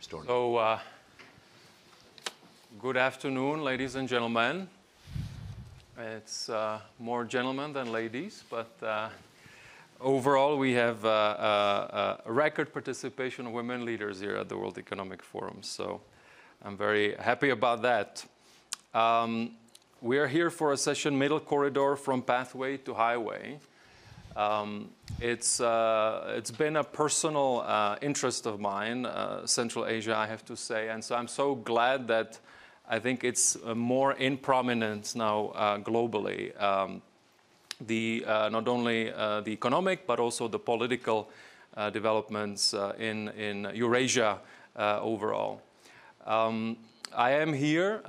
So, good afternoon, ladies and gentlemen. It's more gentlemen than ladies, but overall we have a record participation of women leaders here at the World Economic Forum. So I'm very happy about that. We are here for a session, Middle Corridor from Pathway to Highway. It's been a personal interest of mine, Central Asia, I have to say. And so I'm so glad that I think it's more in prominence now globally. Not only the economic, but also the political developments in Eurasia overall. I am here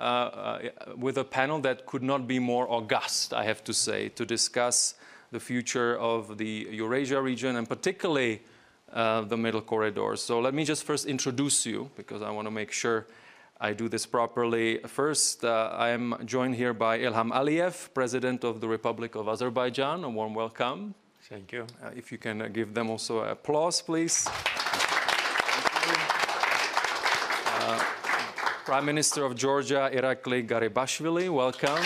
with a panel that could not be more august, I have to say, to discuss the future of the Eurasia region, and particularly the Middle Corridor. So let me just first introduce you, because I want to make sure I do this properly. First, I am joined here by Ilham Aliyev, President of the Republic of Azerbaijan. A warm welcome. Thank you. If you can give them also applause, please. Prime Minister of Georgia, Irakli Garibashvili, welcome.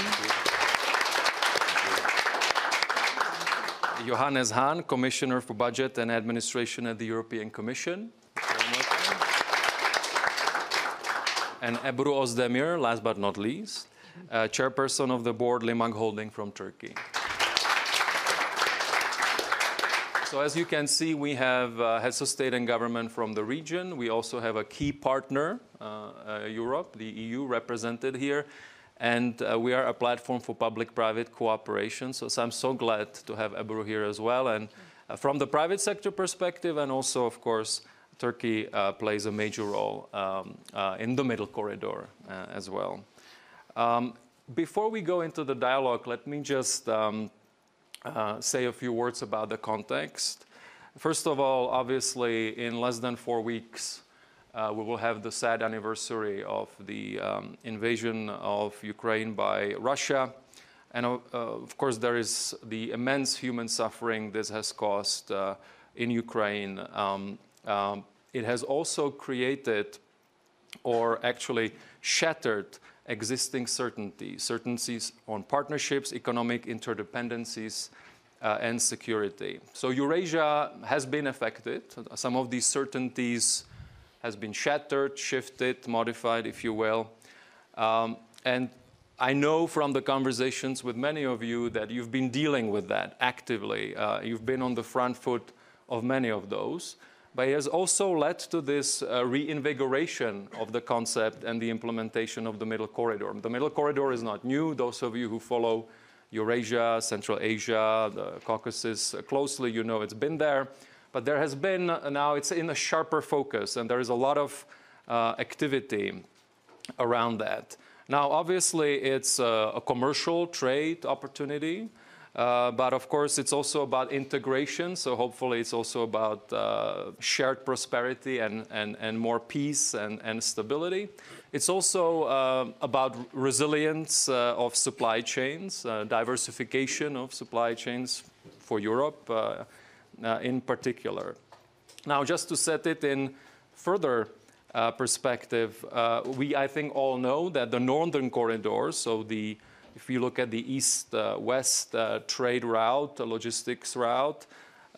Johannes Hahn, Commissioner for Budget and Administration at the European Commission. And Ebru Ozdemir, last but not least, Chairperson of the Board, Limak Holding from Turkey. So as you can see, we have heads of state and government from the region. We also have a key partner, Europe, the EU, represented here. And we are a platform for public-private cooperation. So I'm so glad to have Ebru here as well. And from the private sector perspective, and also, of course, Turkey plays a major role in the Middle Corridor as well. Before we go into the dialogue, let me just say a few words about the context. First of all, obviously, in less than 4 weeks, we will have the sad anniversary of the invasion of Ukraine by Russia. And of course, there is the immense human suffering this has caused in Ukraine. It has also created, or actually shattered, existing certainties on partnerships, economic interdependencies, and security. So Eurasia has been affected. Some of these certainties has been shattered, shifted, modified, if you will. And I know from the conversations with many of you that you've been dealing with that actively. You've been on the front foot of many of those. But it has also led to this reinvigoration of the concept and the implementation of the Middle Corridor. The Middle Corridor is not new. Those of you who follow Eurasia, Central Asia, the Caucasus closely, you know it's been there. But there has been, now it's in a sharper focus, and there is a lot of activity around that. Now, obviously, it's a commercial trade opportunity, but of course, it's also about integration. So hopefully, it's also about shared prosperity and more peace and stability. It's also about resilience of supply chains, diversification of supply chains for Europe, in particular. Now, just to set it in further perspective, we, I think, all know that the northern corridor, so if you look at the east-west trade route, logistics route,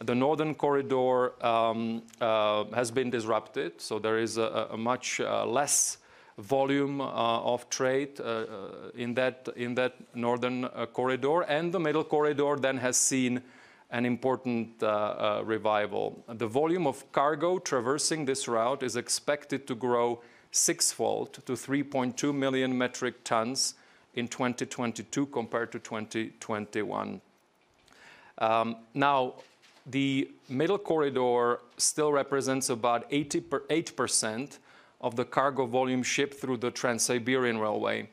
the northern corridor has been disrupted. So there is a much less volume of trade in that northern corridor, and the middle corridor then has seen an important revival. The volume of cargo traversing this route is expected to grow sixfold to 3.2 million metric tons in 2022 compared to 2021. Now, the Middle Corridor still represents about 88% of the cargo volume shipped through the Trans-Siberian Railway.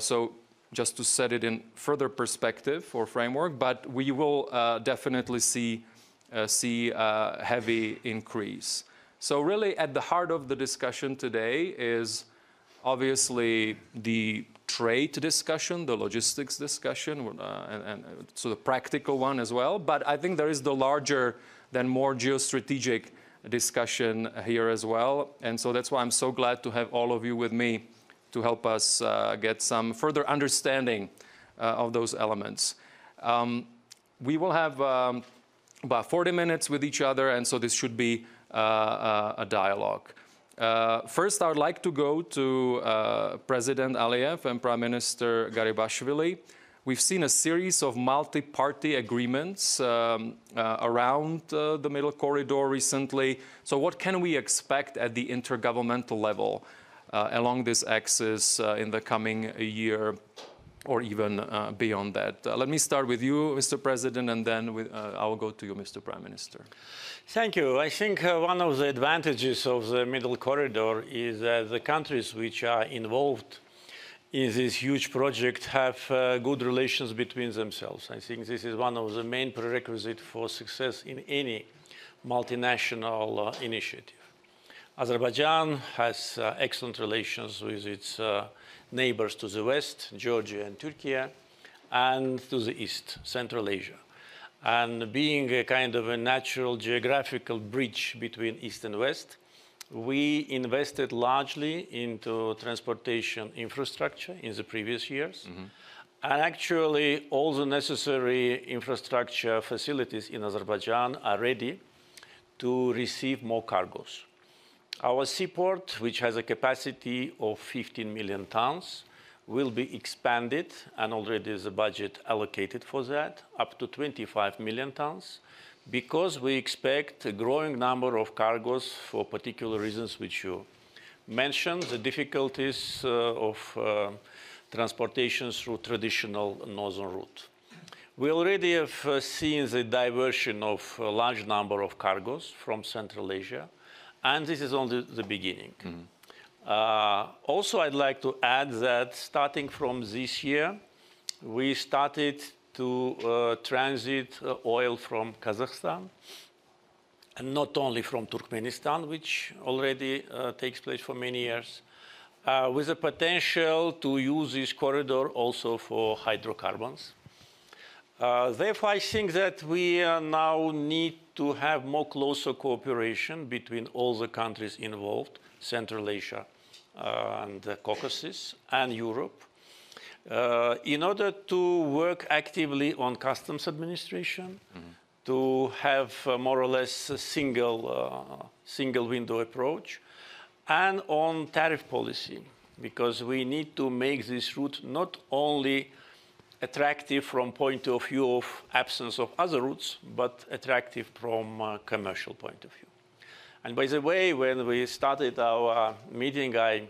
So, just to set it in further perspective or framework, but we will definitely see a heavy increase. So really at the heart of the discussion today is obviously the trade discussion, the logistics discussion, and so the practical one as well, but I think there is the larger than more geostrategic discussion here as well. And so that's why I'm so glad to have all of you with me to help us get some further understanding of those elements. We will have about 40 minutes with each other, and so this should be a dialogue. First, I would like to go to President Aliyev and Prime Minister Garibashvili. We've seen a series of multi-party agreements around the Middle Corridor recently. So what can we expect at the intergovernmental level along this axis in the coming year or even beyond that? Let me start with you, Mr. President, and then I will go to you, Mr. Prime Minister. Thank you. I think one of the advantages of the Middle Corridor is that the countries which are involved in this huge project have good relations between themselves. I think this is one of the main prerequisites for success in any multinational initiative. Azerbaijan has excellent relations with its neighbors to the west, Georgia and Turkey, and to the east, Central Asia. And being a kind of a natural geographical bridge between east and west, we invested largely into transportation infrastructure in the previous years. Mm-hmm. And actually, all the necessary infrastructure facilities in Azerbaijan are ready to receive more cargoes. Our seaport, which has a capacity of 15 million tons, will be expanded, and already is a budget allocated for that, up to 25 million tons. Because we expect a growing number of cargoes for particular reasons which you mentioned, the difficulties of transportation through traditional northern route. We already have seen the diversion of a large number of cargoes from Central Asia, and this is only the beginning. Mm-hmm. Also, I'd like to add that starting from this year, we started to transit oil from Kazakhstan, and not only from Turkmenistan, which already takes place for many years, with the potential to use this corridor also for hydrocarbons. Therefore, I think that we now need to have more closer cooperation between all the countries involved, Central Asia and the Caucasus and Europe, in order to work actively on customs administration, mm-hmm. to have more or less a single window approach, and on tariff policy, because we need to make this route not only attractive from point of view of absence of other routes, but attractive from a commercial point of view. And by the way, when we started our meeting, I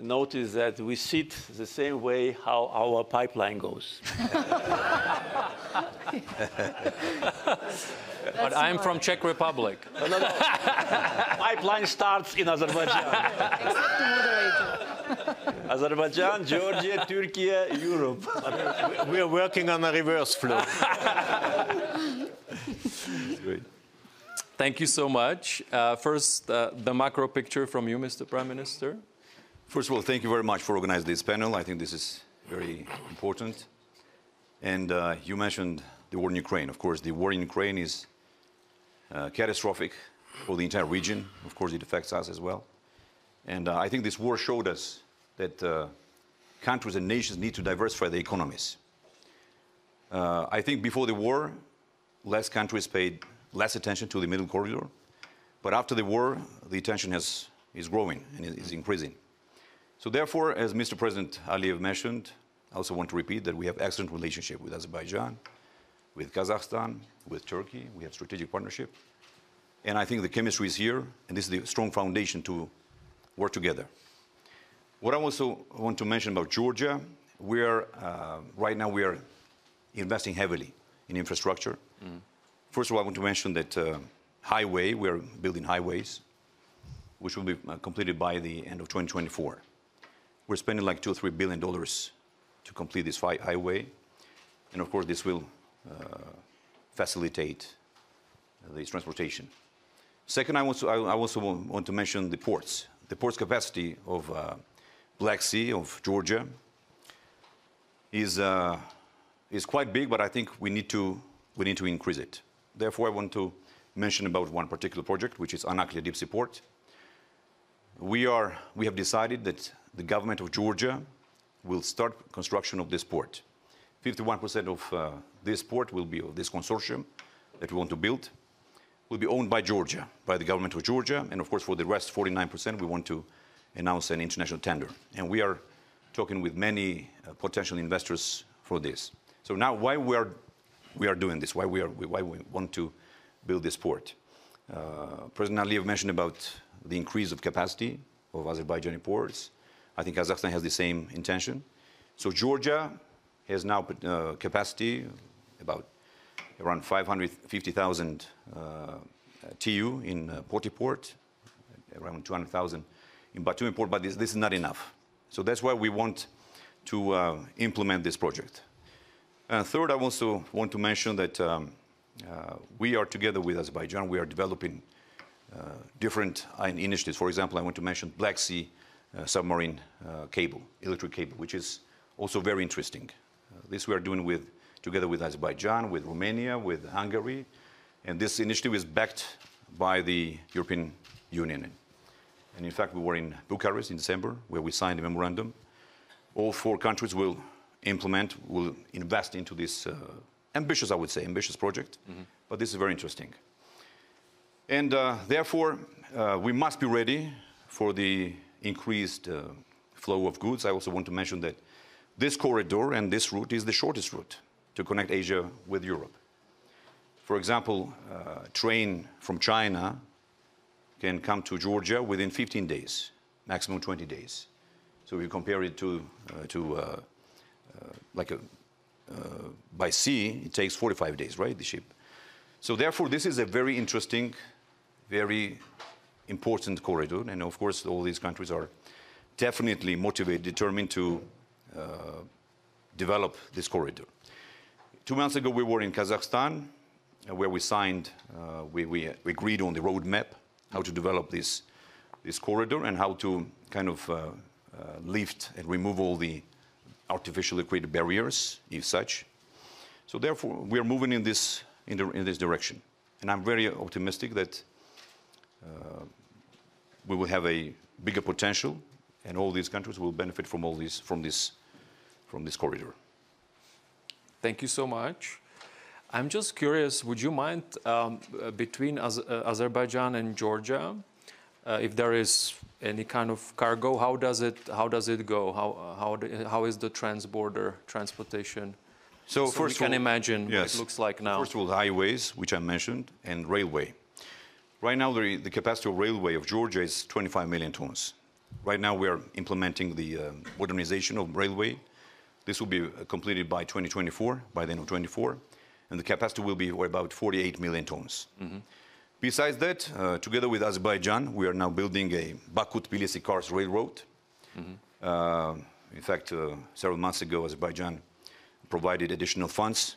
notice that we sit the same way how our pipeline goes. But I'm from Czech Republic. No, no, no. Pipeline starts in Azerbaijan. Except the moderator. Azerbaijan, Georgia, Turkey, Europe. We are working on a reverse flow. Great. Thank you so much. First, the macro picture from you, Mr. Prime Minister. First of all, thank you very much for organizing this panel. I think this is very important. And you mentioned the war in Ukraine. Of course, the war in Ukraine is catastrophic for the entire region. Of course, it affects us as well. And I think this war showed us that countries and nations need to diversify their economies. I think before the war, less countries paid less attention to the Middle Corridor. But after the war, the attention is growing and is increasing. So therefore, as Mr. President Aliyev mentioned, I also want to repeat that we have excellent relationship with Azerbaijan, with Kazakhstan, with Turkey. We have strategic partnership. And I think the chemistry is here, and this is the strong foundation to work together. What I also want to mention about Georgia, we are, right now we are investing heavily in infrastructure. Mm. First of all, I want to mention that highway, we are building highways, which will be completed by the end of 2024. We're spending like $2 or $3 billion to complete this highway. And of course, this will facilitate this transportation. Second, I also want to mention the ports. The ports capacity of Black Sea, of Georgia, is quite big, but I think we need to increase it. Therefore, I want to mention about one particular project, which is Anaklia Deep Sea Port. We have decided that the government of Georgia will start construction of this port. 51% of this port will be, of this consortium that we want to build, will be owned by Georgia, by the government of Georgia. And of course, for the rest, 49%, we want to announce an international tender. And we are talking with many potential investors for this. So now why we are doing this, why we want to build this port. President Aliyev mentioned about the increase of capacity of Azerbaijani ports. I think Kazakhstan has the same intention. So Georgia has now capacity about around 550,000 TEU in Poti Port, around 200,000 in Batumi Port, but this is not enough. So that's why we want to implement this project. And third, I also want to mention that we are together with Azerbaijan. We are developing different initiatives. For example, I want to mention Black Sea submarine cable, electric cable, which is also very interesting. This we are doing together with Azerbaijan, with Romania, with Hungary. And this initiative is backed by the European Union. And in fact, we were in Bucharest in December, where we signed a memorandum. All four countries will invest into this ambitious, I would say, ambitious project. Mm-hmm. But this is very interesting. And therefore, we must be ready for the increased flow of goods. I also want to mention that this corridor and this route is the shortest route to connect Asia with Europe. For example, a train from China can come to Georgia within 15 days, maximum 20 days. So if you compare it by sea, it takes 45 days, right, the ship. So therefore, this is a very interesting, very important corridor. And of course, all these countries are definitely motivated, determined to develop this corridor. 2 months ago, we were in Kazakhstan, where we signed, we agreed on the roadmap, how to develop this corridor and how to kind of lift and remove all the artificially created barriers, if such. So therefore, we are moving in this direction. And I'm very optimistic that we will have a bigger potential, and all these countries will benefit from all these, from this corridor. Thank you so much. I'm just curious, would you mind between Azerbaijan and Georgia, if there is any kind of cargo, how does it go? How is the transborder transportation? So first we can imagine what it looks like now. First of all, highways, which I mentioned, and railway. Right now, the capacity of railway of Georgia is 25 million tons. Right now, we are implementing the modernization of railway. This will be completed by 2024, by the end of 2024, and the capacity will be about 48 million tons. Mm-hmm. Besides that, together with Azerbaijan, we are now building a Baku Tbilisi Cars Railroad. Mm-hmm. In fact, several months ago, Azerbaijan provided additional funds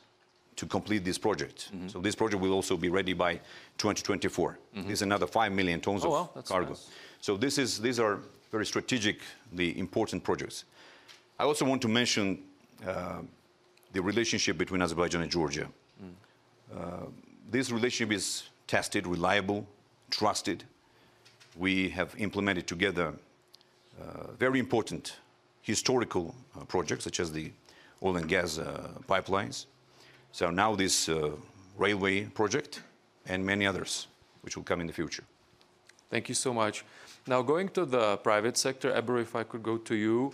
to complete this project. Mm-hmm. So this project will also be ready by 2024. Mm-hmm. This is another 5 million tons of cargo. Nice. So these are very strategically important projects. I also want to mention the relationship between Azerbaijan and Georgia. Mm. This relationship is tested, reliable, trusted. We have implemented together very important historical projects, such as the oil and gas pipelines. So now this railway project and many others, which will come in the future. Thank you so much. Now going to the private sector, Ebru, if I could go to you.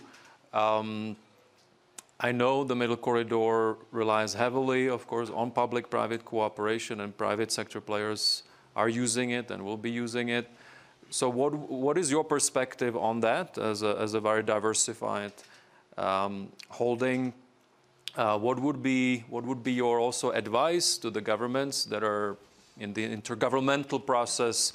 I know the Middle Corridor relies heavily, of course, on public-private cooperation, and private sector players are using it and will be using it. So what is your perspective on that as a very diversified holding? What would be your also advice to the governments that are in the intergovernmental process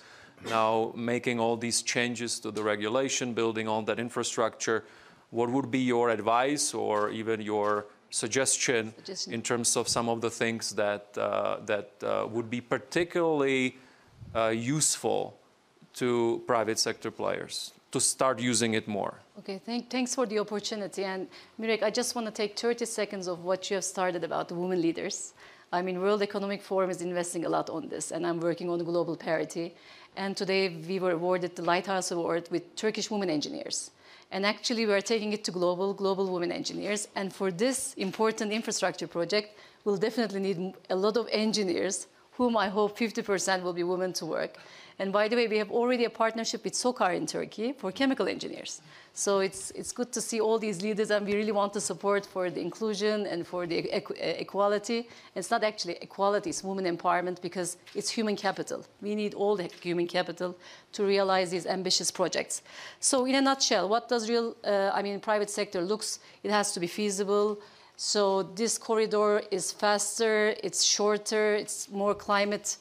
now making all these changes to the regulation, building on that infrastructure? What would be your advice or even your suggestion in terms of some of the things that, would be particularly useful to private sector players to start using it more? Okay, thanks for the opportunity. And Mirek, I just want to take 30 seconds of what you have started about women leaders. I mean, World Economic Forum is investing a lot on this, and I'm working on global parity. And today we were awarded the Lighthouse Award with Turkish women engineers. And actually we are taking it to global women engineers. And for this important infrastructure project, we'll definitely need a lot of engineers, whom I hope 50% will be women to work. And by the way, we have already a partnership with SOCAR in Turkey for chemical engineers. So it's good to see all these leaders, and we really want to support for the inclusion and for the equality. It's not actually equality, it's women empowerment, because it's human capital. We need all the human capital to realize these ambitious projects. So in a nutshell, what does real, private sector looks? It has to be feasible. So this corridor is faster, it's shorter, it's more climate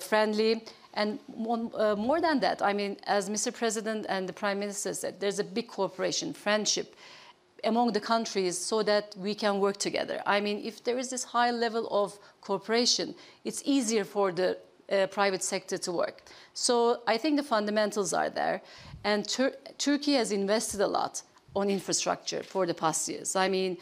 friendly. And more than that, I mean, as Mr. President and the Prime Minister said, there's a big cooperation, friendship among the countries so that we can work together. I mean, if there is this high level of cooperation, it's easier for the private sector to work. So I think the fundamentals are there. And Turkey has invested a lot on infrastructure for the past years. I mean,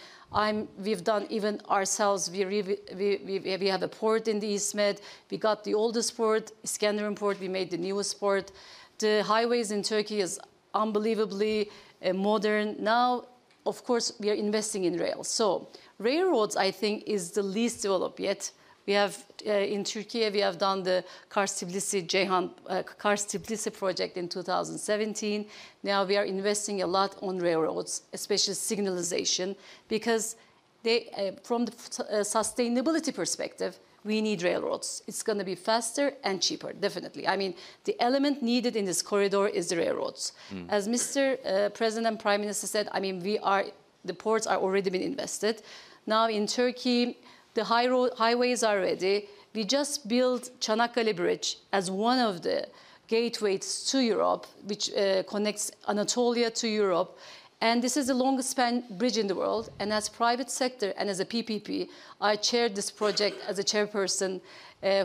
we've done even ourselves, we have a port in the East Med, we got the oldest port, Iskenderun port, we made the newest port. The highways in Turkey is unbelievably modern. Now, of course, we are investing in rail. So railroads, I think, is the least developed yet. We have, in Turkey, we have done the Kars-Tbilisi Ceyhan, Kars-Tbilisi project in 2017. Now we are investing a lot on railroads, especially signalization, because they, from the sustainability perspective, we need railroads. It's going to be faster and cheaper, definitely. I mean, the element needed in this corridor is the railroads. Mm. As Mr. President and Prime Minister said, I mean, the ports are already been invested. Now in Turkey, the highways are ready. We just built Çanakkale Bridge as one of the gateways to Europe, which connects Anatolia to Europe. And this is the longest span bridge in the world. And as private sector and as a PPP, I chaired this project as a chairperson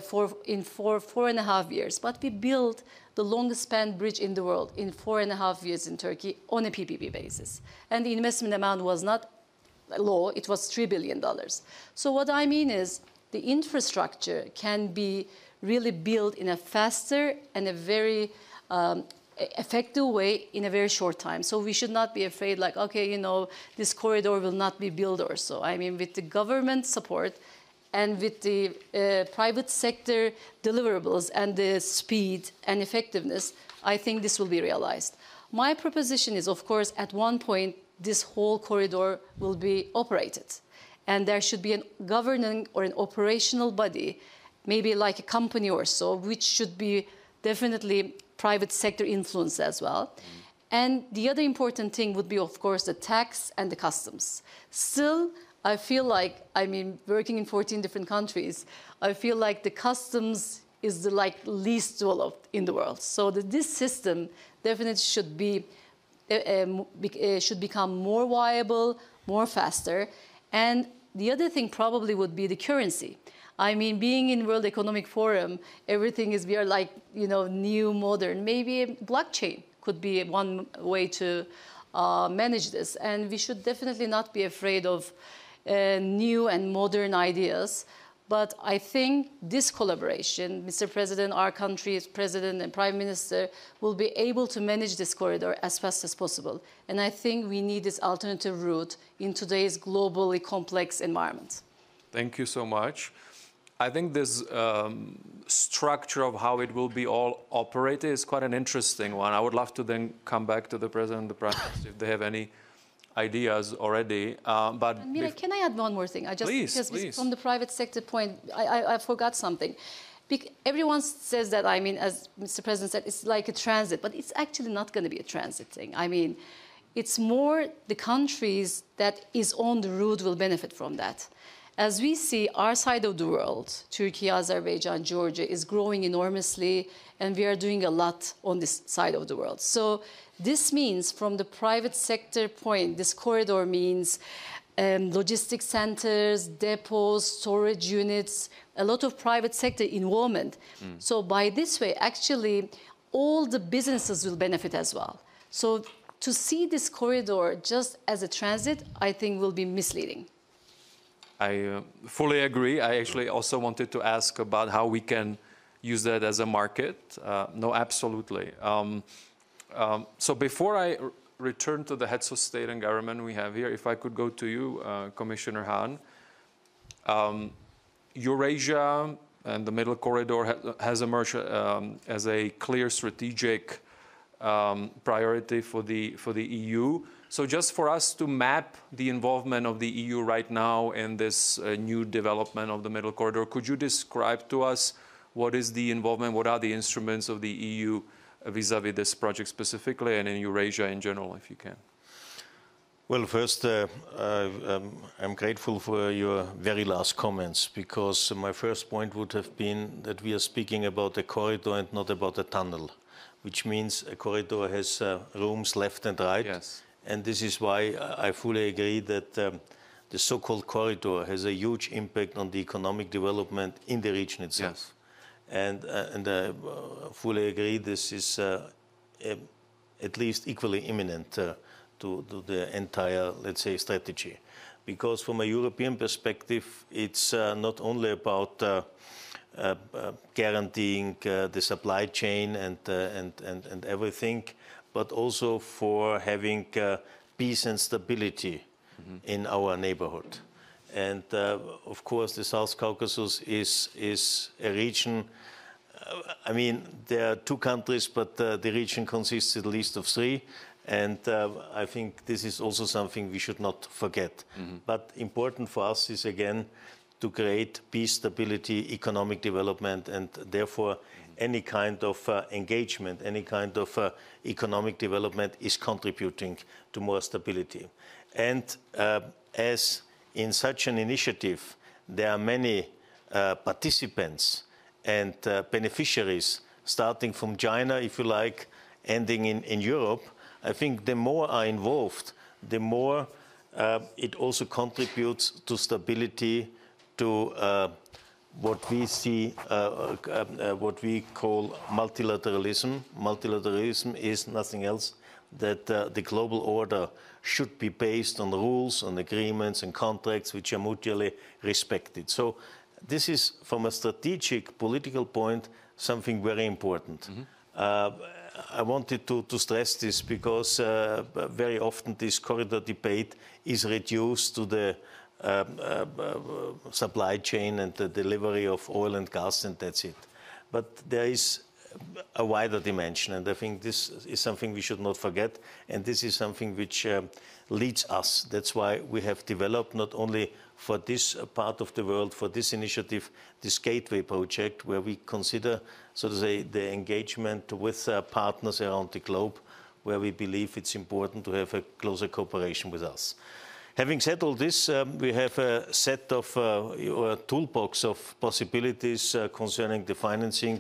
for 4.5 years. But we built the longest span bridge in the world in 4.5 years in Turkey on a PPP basis. And the investment amount was not low, it was $3 billion. So what I mean is the infrastructure can be really built in a faster and a very effective way in a very short time. So we should not be afraid like, okay, you know, this corridor will not be built or so. I mean, with the government support and with the private sector deliverables and the speed and effectiveness, I think this will be realized. My proposition is, of course, at one point, this whole corridor will be operated. And there should be a governing or an operational body, maybe like a company or so, which should be definitely private sector influence as well. And the other important thing would be, of course, the tax and the customs. Still, I feel like, I mean, working in 14 different countries, I feel like the customs is the least developed in the world. So this system definitely should be should become more viable, more faster. And the other thing probably would be the currency. I mean, being in World Economic Forum, everything is, we are like, you know, new, modern. Maybe blockchain could be one way to manage this. And we should definitely not be afraid of new and modern ideas. But I think this collaboration, Mr. President, our country's President and Prime Minister, will be able to manage this corridor as fast as possible. And I think we need this alternative route in today's globally complex environment. Thank you so much. I think this structure of how it will be all operated is quite an interesting one. I would love to then come back to the President and the Prime Minister if they have any ideas already, but... Mira, can I add one more thing? I just, please. From the private sector point, I forgot something. Everyone says that, I mean, as Mr. President said, it's like a transit, but it's actually not going to be a transit thing. I mean, it's more the countries that is on the route will benefit from that. As we see, our side of the world, Turkey, Azerbaijan, Georgia, is growing enormously, and we are doing a lot on this side of the world. So this means, from the private sector point, this corridor means logistics centers, depots, storage units, a lot of private sector involvement. Mm. So by this way, actually, all the businesses will benefit as well. So to see this corridor just as a transit, I think will be misleading. I fully agree. I actually also wanted to ask about how we can use that as a market. No, absolutely. So before I return to the heads of state and government we have here, if I could go to you, Commissioner Hahn. Eurasia and the Middle Corridor has emerged as a clear strategic priority for the EU. So just for us to map the involvement of the EU right now in this new development of the Middle Corridor, could you describe to us what is the involvement, what are the instruments of the EU vis-à-vis this project specifically and in Eurasia in general, if you can? Well, first, I'm grateful for your very last comments, because my first point would have been that we are speaking about a corridor and not about a tunnel, which means a corridor has rooms left and right. Yes. And this is why I fully agree that the so-called corridor has a huge impact on the economic development in the region itself. Yes. And I fully agree this is at least equally imminent to the entire, let's say, strategy. Because from a European perspective, it's not only about guaranteeing the supply chain and everything, but also for having peace and stability in our neighborhood. And of course, the South Caucasus is a region, I mean, there are two countries, but the region consists at least of three. And I think this is also something we should not forget. But important for us is, again, to create peace, stability, economic development, and therefore any kind of engagement, any kind of economic development is contributing to more stability. And as in such an initiative, there are many participants and beneficiaries, starting from China, if you like, ending in Europe. I think the more are involved, the more it also contributes to stability, to what we see, what we call multilateralism. Multilateralism is nothing else that the global order should be based on rules, on agreements and contracts which are mutually respected. So this is, from a strategic political point, something very important. I wanted to stress this because very often this corridor debate is reduced to the supply chain and the delivery of oil and gas, and that's it. But there is a wider dimension, and I think this is something we should not forget, and this is something which leads us. That's why we have developed, not only for this part of the world, for this initiative, this Gateway project, where we consider, so to say, the engagement with partners around the globe, where we believe it's important to have a closer cooperation with us. Having said all this, we have a set of or a toolbox of possibilities concerning the financing.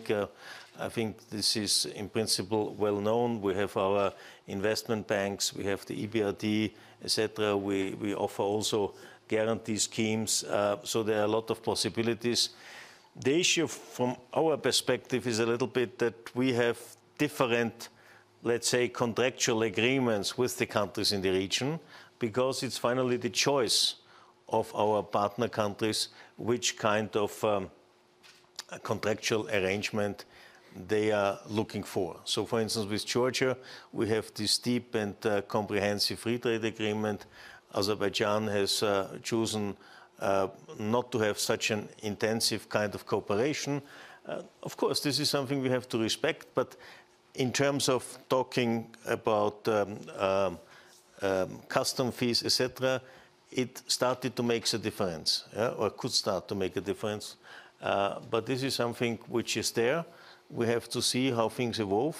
I think this is in principle well known. We have our investment banks, we have the EBRD, etc. We offer also guarantee schemes, so there are a lot of possibilities. The issue from our perspective is a little bit that we have different, let's say, contractual agreements with the countries in the region, because it's finally the choice of our partner countries which kind of contractual arrangement they are looking for. So, for instance, with Georgia, we have this deep and comprehensive free trade agreement. Azerbaijan has chosen not to have such an intensive kind of cooperation. Of course, this is something we have to respect, but in terms of talking about custom fees, etc., it started to make a difference, or could start to make a difference. But this is something which is there. We have to see how things evolve.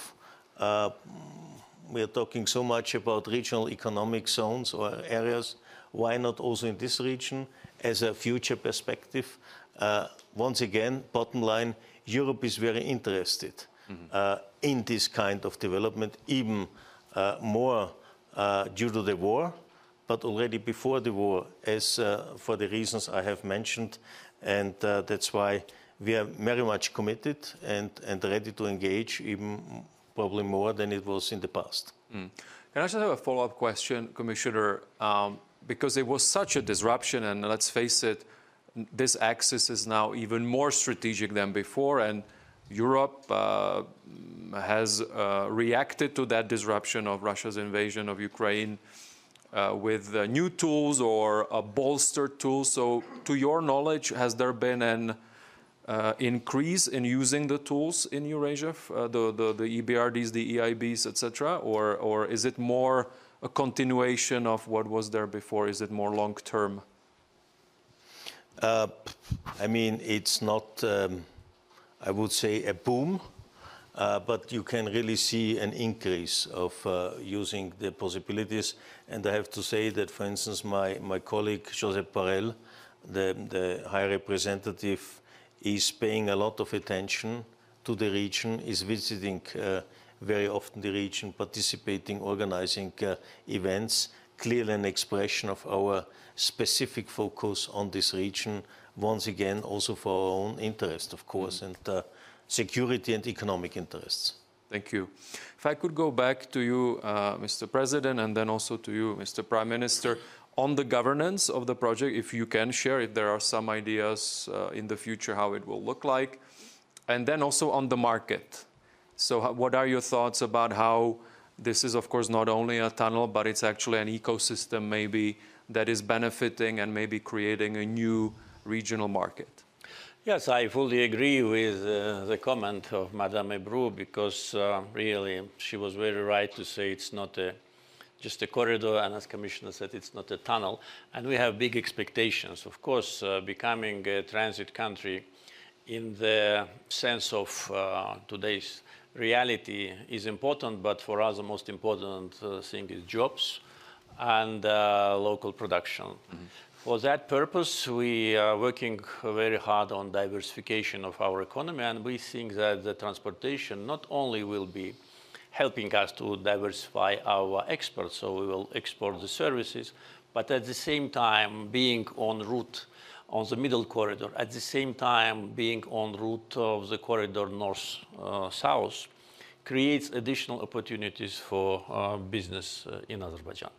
We are talking so much about regional economic zones or areas. Why not also in this region as a future perspective? Once again, bottom line, Europe is very interested in this kind of development, even more due to the war, but already before the war, as for the reasons I have mentioned, and that's why we are very much committed and ready to engage, even probably more than it was in the past. Can I just have a follow-up question, Commissioner? because it was such a disruption, and let's face it, this axis is now even more strategic than before, and Europe has reacted to that disruption of Russia's invasion of Ukraine with new tools or a bolstered tool. So to your knowledge, has there been an increase in using the tools in Eurasia, the EBRDs, the EIBs, etc., or is it more a continuation of what was there before? Is it more long-term? I mean, it's not, I would say, a boom, but you can really see an increase of using the possibilities. And I have to say that, for instance, my colleague, Josep Borrell, the High Representative, is paying a lot of attention to the region, is visiting very often the region, participating, organizing events, clearly an expression of our specific focus on this region, once again, also for our own interest, of course, and security and economic interests. Thank you. If I could go back to you, Mr. President, and then also to you, Mr. Prime Minister, on the governance of the project, if you can share, if there are some ideas in the future how it will look like, and then also on the market. So what are your thoughts about how this is, of course, not only a tunnel, but it's actually an ecosystem maybe that is benefiting and maybe creating a new regional market? Yes, I fully agree with the comment of Madame Ebru, because really she was very right to say it's not just a corridor, and as Commissioner said, it's not a tunnel. And we have big expectations. Of course, becoming a transit country in the sense of today's reality is important, but for us the most important thing is jobs and local production. Mm-hmm. For that purpose, we are working very hard on diversification of our economy, and we think that the transportation not only will be helping us to diversify our exports, so we will export the services, but at the same time being en route on the Middle Corridor, at the same time being en route of the corridor north-south, creates additional opportunities for business in Azerbaijan.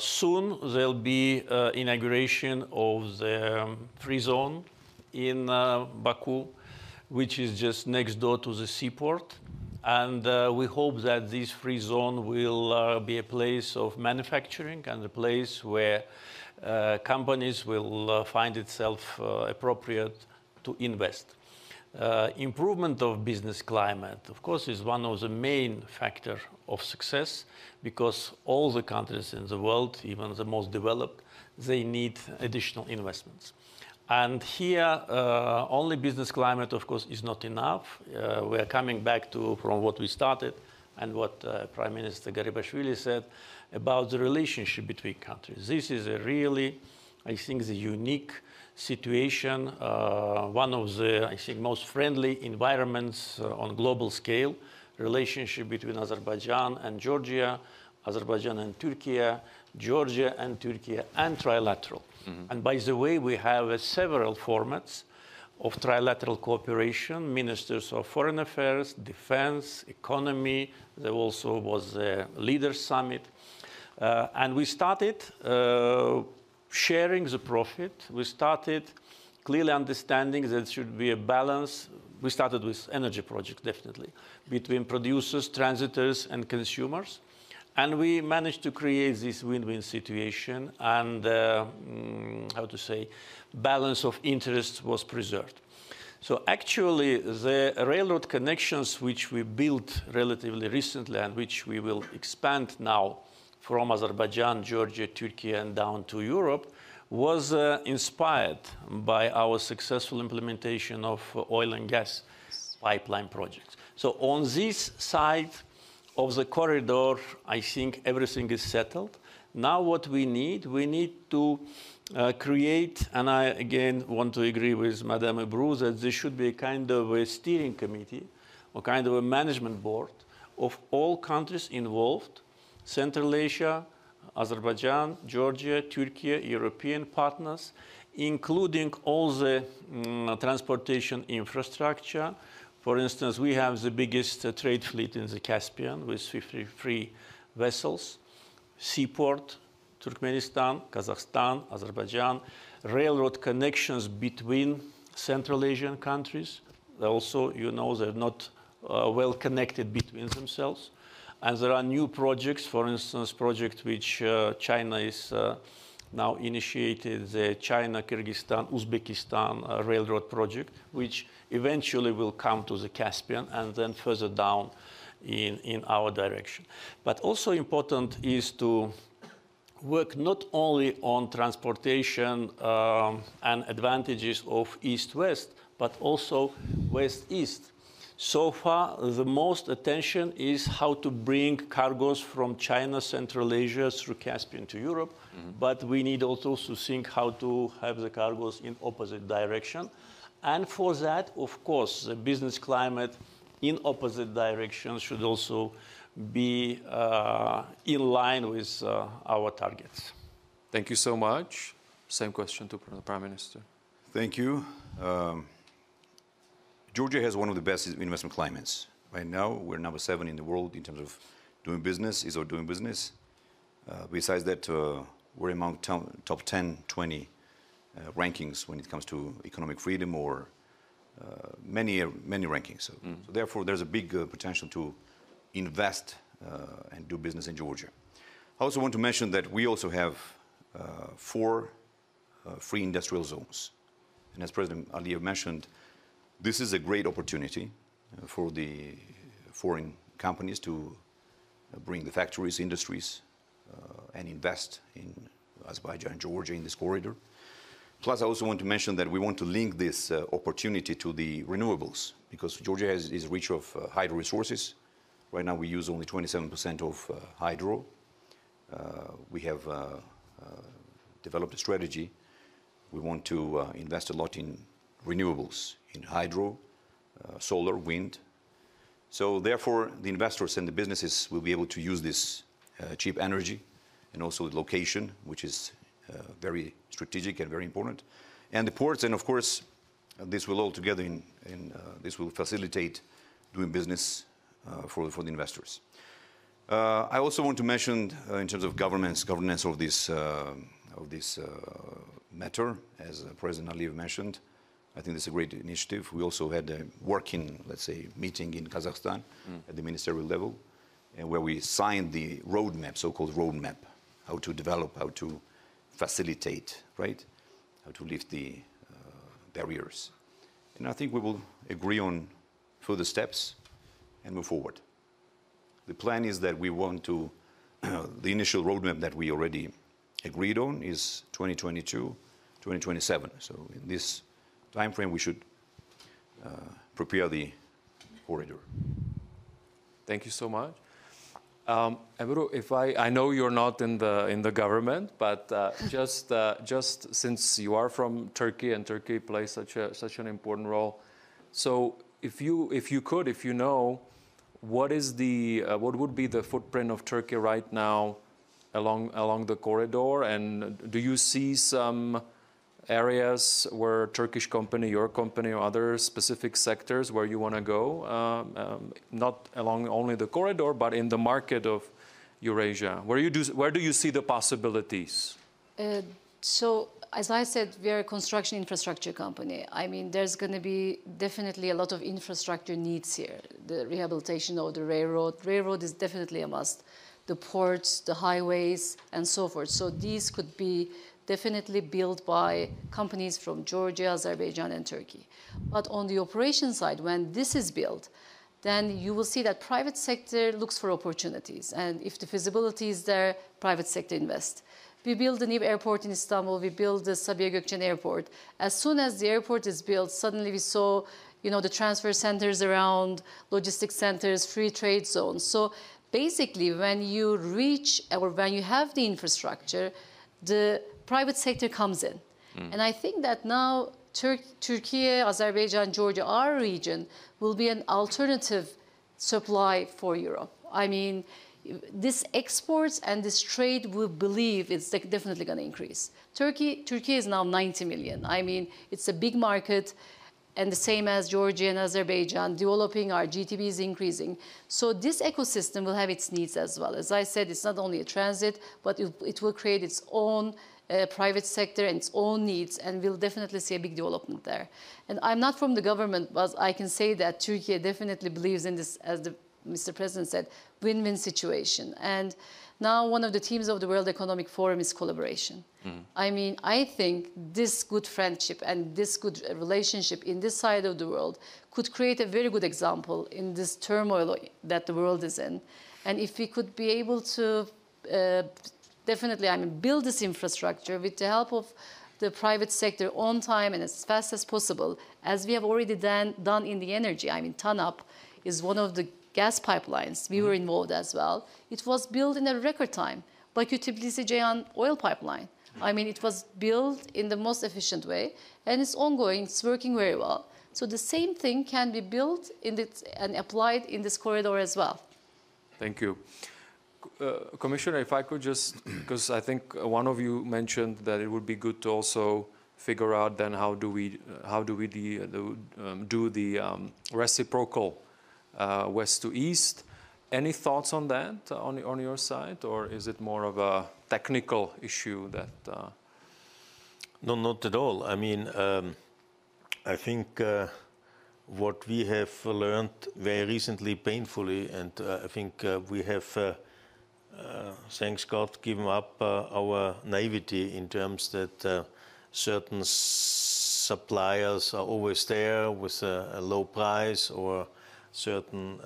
Soon there'll be inauguration of the free zone in Baku, which is just next door to the seaport. And we hope that this free zone will be a place of manufacturing and a place where companies will find itself appropriate to invest. Improvement of business climate, of course, is one of the main factors of success, because all the countries in the world, even the most developed, they need additional investments. And here, only business climate, of course, is not enough. We are coming back to from what we started and what Prime Minister Garibashvili said about the relationship between countries. This is a really, I think, the unique situation, one of the, I think, most friendly environments on global scale, relationship between Azerbaijan and Georgia, Azerbaijan and Turkey, Georgia and Turkey, and trilateral. Mm-hmm. And by the way, we have several formats of trilateral cooperation, ministers of foreign affairs, defense, economy. There also was a leaders' summit. And we started sharing the profit. We started clearly understanding that there should be a balance. We started with energy projects, definitely, between producers, transitors, and consumers. And we managed to create this win-win situation, and how to say, balance of interests was preserved. So actually, the railroad connections which we built relatively recently and which we will expand now from Azerbaijan, Georgia, Turkey, and down to Europe, was inspired by our successful implementation of oil and gas pipeline projects. So on this side of the corridor, I think everything is settled. Now what we need to create, and I again want to agree with Madame Ebru, that there should be a kind of a steering committee or kind of a management board of all countries involved, Central Asia, Azerbaijan, Georgia, Turkey, European partners, including all the transportation infrastructure. For instance, we have the biggest trade fleet in the Caspian with 53 vessels, seaport, Turkmenistan, Kazakhstan, Azerbaijan, railroad connections between Central Asian countries. Also, you know, they're not well connected between themselves. And there are new projects, for instance, project which China is now initiated, the China-Kyrgyzstan-Uzbekistan railroad project, which eventually will come to the Caspian and then further down in our direction. But also important is to work not only on transportation and advantages of East-West, but also West-East. So far, the most attention is how to bring cargoes from China, Central Asia, through Caspian to Europe. Mm-hmm. But we need also to think how to have the cargoes in opposite direction. And for that, of course, the business climate in opposite direction should also be in line with our targets. Thank you so much. Same question to the Prime Minister. Thank you. Georgia has one of the best investment climates. Right now, we're number 7 in the world in terms of doing business, ease of doing business. Besides that, we're among top 10, 20 rankings when it comes to economic freedom or many rankings. So, so therefore, there's a big potential to invest and do business in Georgia. I also want to mention that we also have 4 free industrial zones. And as President Aliyev mentioned, this is a great opportunity for the foreign companies to bring the factories, industries, and invest in Azerbaijan and Georgia in this corridor. Plus, I also want to mention that we want to link this opportunity to the renewables, because Georgia is rich of hydro resources. Right now, we use only 27% of hydro. We have developed a strategy. We want to invest a lot in renewables, in hydro, solar, wind. So therefore, the investors and the businesses will be able to use this cheap energy and also the location, which is very strategic and very important. And the ports, and of course, this will all together, this will facilitate doing business for the investors. I also want to mention, in terms of governance of this matter, as President Aliyev mentioned, I think this is a great initiative. We also had a working, let's say, meeting in Kazakhstan at the ministerial level, and where we signed the roadmap, so-called roadmap, how to develop, how to facilitate, right? How to lift the barriers. And I think we will agree on further steps and move forward. The plan is that we want to, the initial roadmap that we already agreed on is 2022, 2027. So in this time frame, we should prepare the corridor. Thank you so much. Ebru, if I know you're not in the government, but just since you are from Turkey and Turkey plays such an important role, so if you know, what is the what would be the footprint of Turkey right now along the corridor, and do you see some areas where Turkish company, your company, or other specific sectors where you want to go, not along only the corridor, but in the market of Eurasia? Where do you see the possibilities? So, as I said, we are a construction infrastructure company. I mean, there's going to be definitely a lot of infrastructure needs here. The rehabilitation of the railroad is definitely a must. The ports, the highways, and so forth. So these could be definitely built by companies from Georgia, Azerbaijan, and Turkey. But on the operation side, when this is built, then you will see that private sector looks for opportunities. And if the feasibility is there, private sector invests. We build the new airport in Istanbul. We build the Sabiha Gökçen Airport. As soon as the airport is built, suddenly we saw, you know, the transfer centers around, logistics centers, free trade zones. So basically, when you reach or when you have the infrastructure, the private sector comes in. And I think that now Turkey, Azerbaijan, Georgia, our region, will be an alternative supply for Europe. I mean, this exports and this trade, we believe it's definitely going to increase. Turkey is now 90 million. I mean, it's a big market. and the same as Georgia and Azerbaijan, developing, our GDP is increasing. So this ecosystem will have its needs as well. As I said, it's not only a transit, but it will create its own private sector and its own needs, and we'll definitely see a big development there. And I'm not from the government, but I can say that Turkey definitely believes in this, as the Mr. President said, win-win situation. And now one of the themes of the World Economic Forum is collaboration. I mean, I think this good friendship and this good relationship in this side of the world could create a very good example in this turmoil that the world is in. And if we could be able to definitely, I mean, build this infrastructure with the help of the private sector on time and as fast as possible, as we have already done in the energy. I mean, TANAP is one of the gas pipelines, we were involved as well. It was built in a record time. Baku Tbilisi Ceyhan oil pipeline. I mean, it was built in the most efficient way, and it's ongoing, it's working very well. So the same thing can be built in this, and applied in this corridor as well. Thank you. Commissioner, if I could just, because I think one of you mentioned that it would be good to also figure out then how do we do the reciprocal west to east. Any thoughts on that on your side, or is it more of a technical issue that? No, not at all. I mean, I think what we have learned very recently, painfully, and I think we have, thanks God, given up our naivety in terms that certain suppliers are always there with a low price, or certain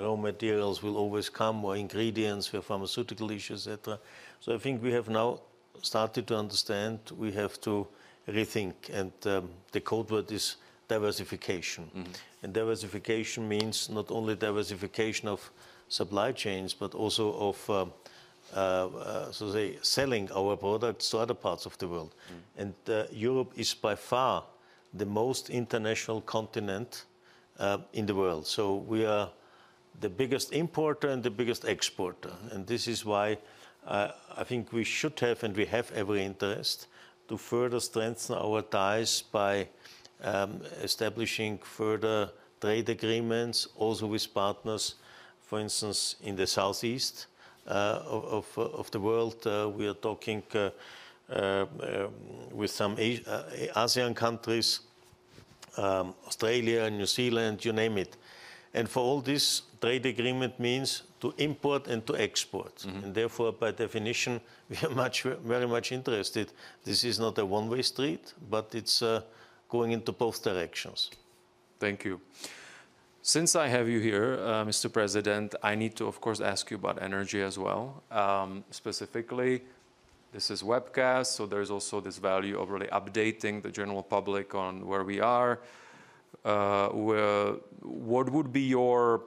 raw materials will always come, or ingredients for pharmaceutical issues, etc. So I think we have now started to understand we have to rethink, and the code word is diversification. And diversification means not only diversification of supply chains, but also of so say, selling our products to other parts of the world. And Europe is by far the most international continent in the world. So we are the biggest importer and the biggest exporter. And this is why I think we should have, and we have every interest to further strengthen our ties by establishing further trade agreements, also with partners, for instance, in the southeast of the world. We are talking with some ASEAN countries, Australia, New Zealand, you name it. And for all this, trade agreement means to import and to export. And therefore, by definition, we are very much interested. This is not a one-way street, but it's going into both directions. Thank you. Since I have you here, Mr. President, I need to, of course, ask you about energy as well. Specifically, this is webcast, so there's also this value of really updating the general public on where we are. What would be your,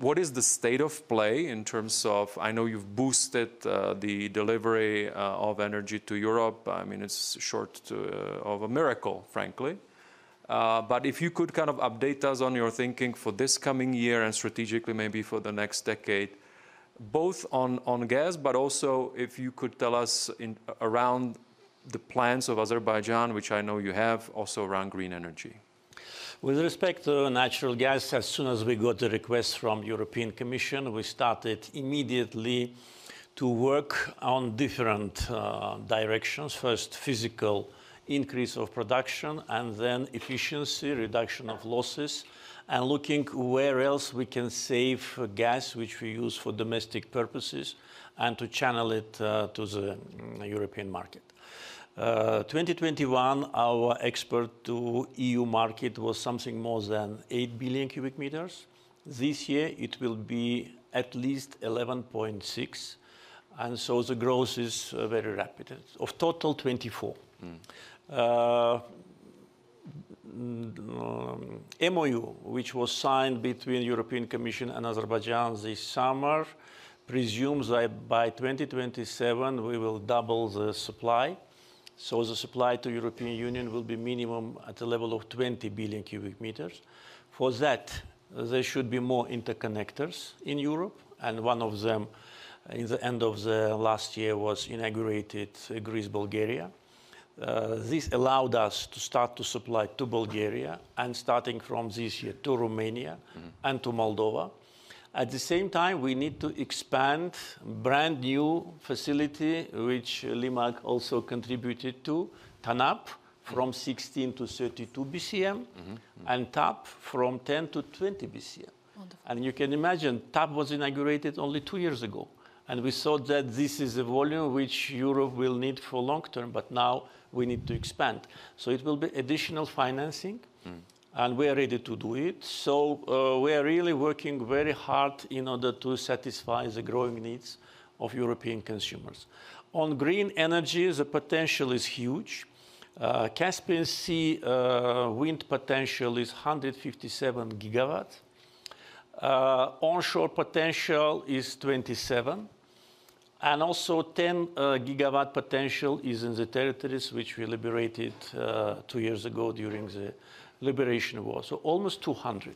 what is the state of play in terms of, I know you've boosted the delivery of energy to Europe. I mean, it's short of a miracle, frankly. But if you could kind of update us on your thinking for this coming year and strategically maybe for the next decade, both on gas, but also if you could tell us around the plans of Azerbaijan, which I know you have, also around green energy. With respect to natural gas, as soon as we got the request from European Commission, we started immediately to work on different directions. First, physical increase of production, and then efficiency, reduction of losses, and looking where else we can save gas, which we use for domestic purposes, and to channel it to the European market. 2021, our export to EU market was something more than 8 billion cubic meters. This year, it will be at least 11.6. And so the growth is very rapid. Of total, 24. MOU, which was signed between European Commission and Azerbaijan this summer, presumes that by 2027 we will double the supply. So the supply to European Union will be minimum at a level of 20 billion cubic meters. For that, there should be more interconnectors in Europe, and one of them in the end of the last year was inaugurated Greece-Bulgaria. This allowed us to start to supply to Bulgaria and starting from this year to Romania and to Moldova. At the same time, we need to expand brand new facility, which Limak also contributed to, TANAP from 16 to 32 BCM and TAP from 10 to 20 BCM. Wonderful. And you can imagine TAP was inaugurated only 2 years ago. And we saw that this is a volume which Europe will need for long term, but now we need to expand. So it will be additional financing, and we are ready to do it. So we are really working very hard in order to satisfy the growing needs of European consumers. On green energy, the potential is huge. Caspian Sea wind potential is 157 gigawatts. Onshore potential is 27, and also 10 gigawatt potential is in the territories which we liberated 2 years ago during the Liberation War, so almost 200.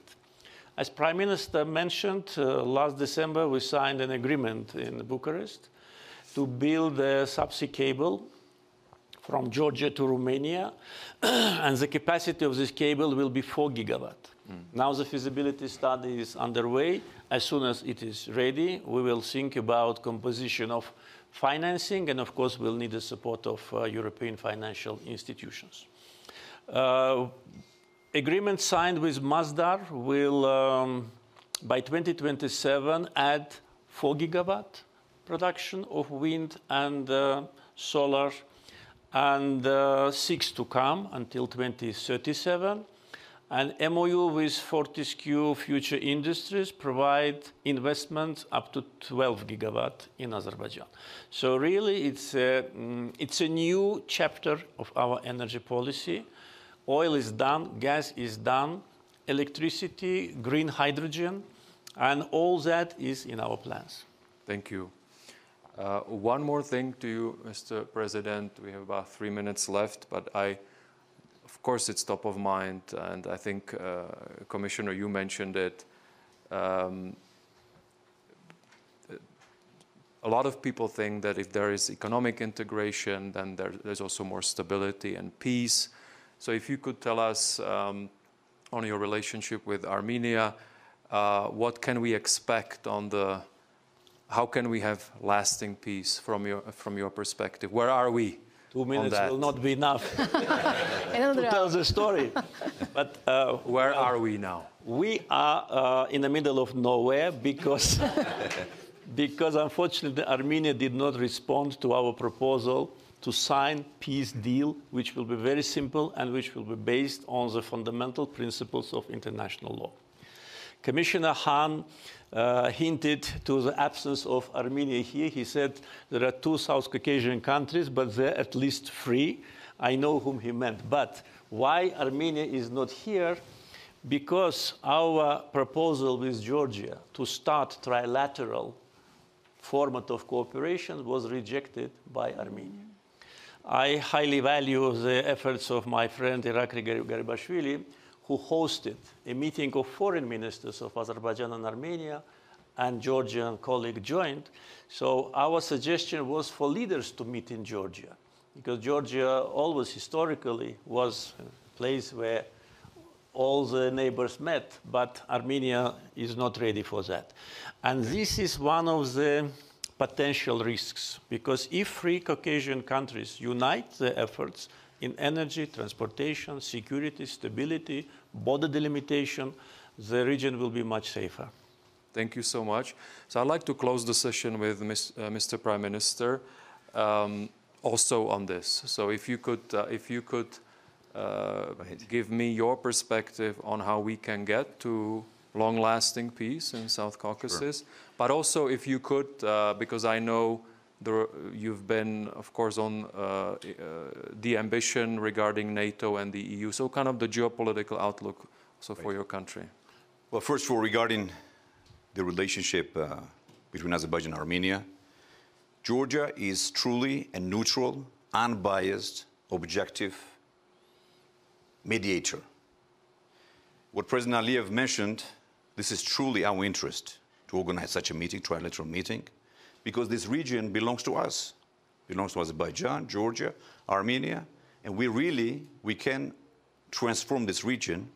As Prime Minister mentioned, last December we signed an agreement in Bucharest to build a subsea cable from Georgia to Romania, and the capacity of this cable will be 4 gigawatts. Now the feasibility study is underway. As soon as it is ready, we will think about composition of financing, and of course we'll need the support of European financial institutions. Agreement signed with Masdar will, by 2027, add 4 gigawatts production of wind and solar, and 6 to come until 2037. An MOU with Fortescue Future Industries provide investments up to 12 gigawatts in Azerbaijan. So really, it's a new chapter of our energy policy. Oil is done, gas is done, electricity, green hydrogen, and all that is in our plans. Thank you. One more thing to you, Mr. President. We have about 3 minutes left, but of course, it's top of mind, and I think, Commissioner, you mentioned it. A lot of people think that if there is economic integration, then there's also more stability and peace. So if you could tell us on your relationship with Armenia, what can we expect on the... How can we have lasting peace from your perspective? Where are we? 2 minutes will not be enough to tell the story. But where are we now? We are in the middle of nowhere because, unfortunately, Armenia did not respond to our proposal to sign peace deal, which will be very simple and which will be based on the fundamental principles of international law. Commissioner Hahn hinted to the absence of Armenia here. He said there are 2 South Caucasian countries, but they're at least 3. I know whom he meant. But why Armenia is not here? Because our proposal with Georgia to start trilateral format of cooperation was rejected by Armenia. I highly value the efforts of my friend Irakli Garibashvili, who hosted a meeting of foreign ministers of Azerbaijan and Armenia, and Georgian colleague joined. So our suggestion was for leaders to meet in Georgia, because Georgia always historically was a place where all the neighbors met, but Armenia is not ready for that. And this is one of the potential risks, because if 3 Caucasian countries unite their efforts in energy, transportation, security, stability, border delimitation, the region will be much safer. Thank you so much. So I'd like to close the session with Mr. Prime Minister, also on this. So if you could give me your perspective on how we can get to long-lasting peace in South Caucasus, sure. But also if you could, because I know you've been, of course, on the ambition regarding NATO and the EU. So kind of the geopolitical outlook also for your country. Well, first of all, regarding the relationship between Azerbaijan and Armenia, Georgia is truly a neutral, unbiased, objective mediator. What President Aliyev mentioned, this is truly our interest to organize such a meeting, trilateral meeting, because this region belongs to us, belongs to Azerbaijan, Georgia, Armenia, And we can transform this region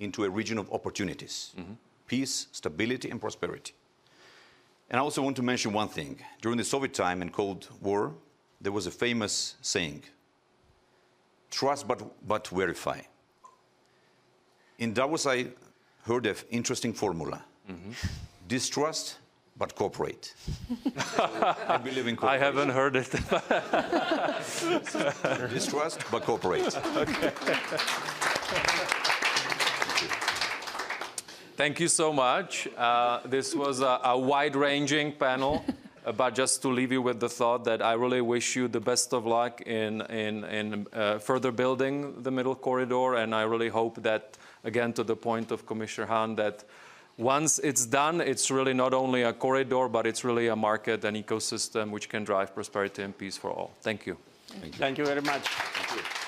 into a region of opportunities, peace, stability, and prosperity. And I also want to mention one thing. During the Soviet time and Cold War, there was a famous saying, trust but verify. In Davos, I heard an interesting formula. Distrust but cooperate. I believe in cooperation. I haven't heard it. Distrust but cooperate. Okay. Thank you so much. This was a wide-ranging panel, but just to leave you with the thought that I really wish you the best of luck in further building the Middle Corridor, and I really hope that, again, to the point of Commissioner Hahn, that once it's done, it's really not only a corridor, but it's really a market and ecosystem which can drive prosperity and peace for all. Thank you. Thank you very much. Thank you.